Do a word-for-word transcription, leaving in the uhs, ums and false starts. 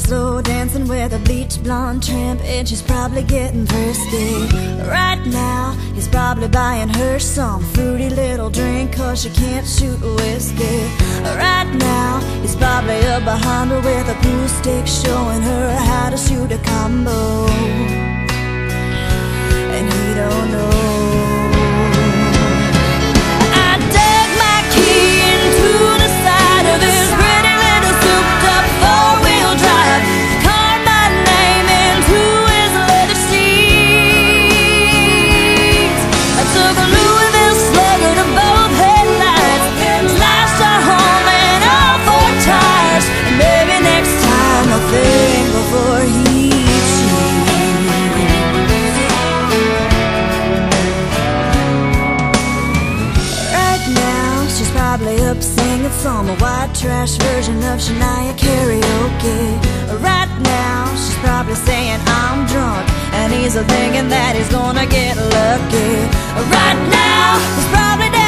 slow dancing with a bleach blonde tramp, and she's probably getting thirsty right now. He's probably buying her some fruity little drink, cause she can't shoot whiskey right now. He's probably up behind her with a glue stick, showing her how to shoot a combo, and he don't know. Up singing from a white trash version of Shania karaoke right now. She's probably saying I'm drunk, and he's a thinking that he's gonna get lucky right now. He's probably